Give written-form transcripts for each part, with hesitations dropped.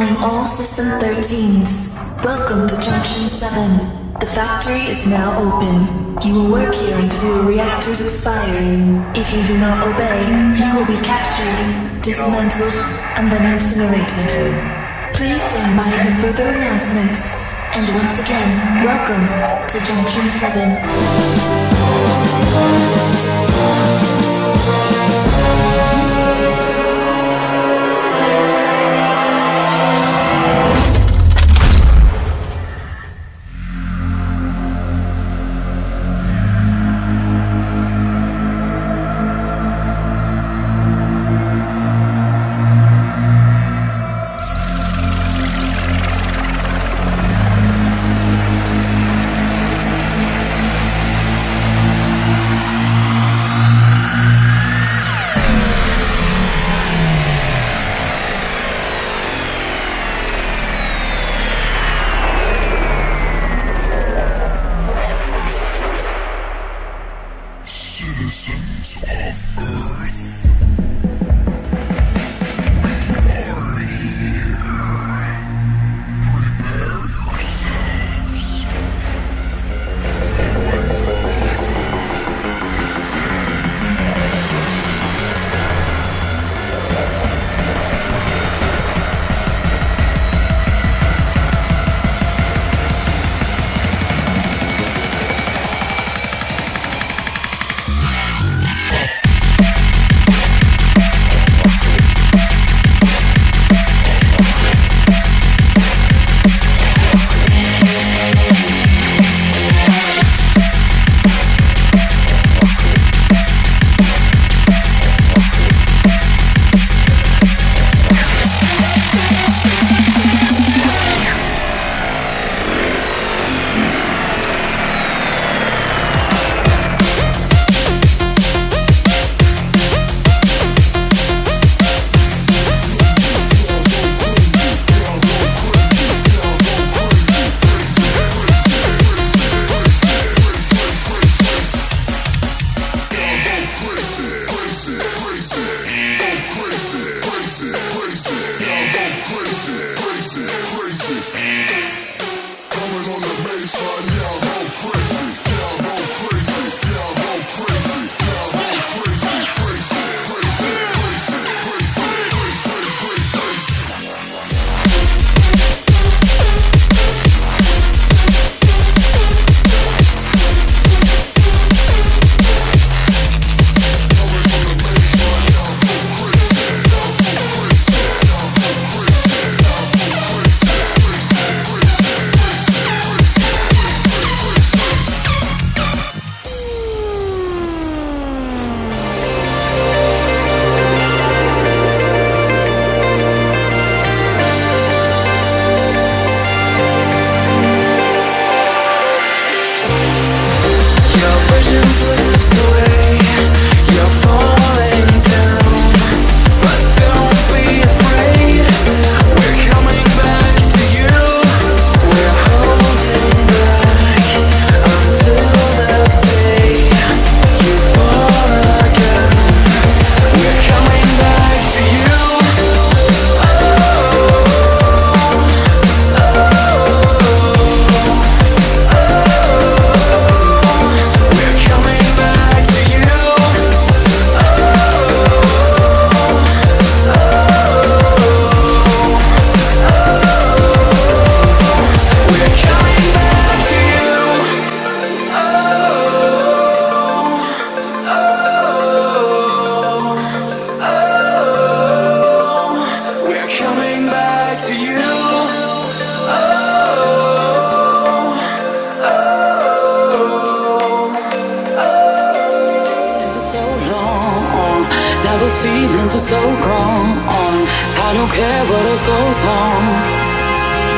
Calling all System 13s. Welcome to Junction 7. The factory is now open. You will work here until your reactors expire. If you do not obey, you will be captured, dismantled, and then incinerated. Please stand by for further announcements. And once again, welcome to Junction 7.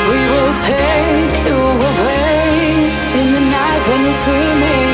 We will take you away in the night when you see me.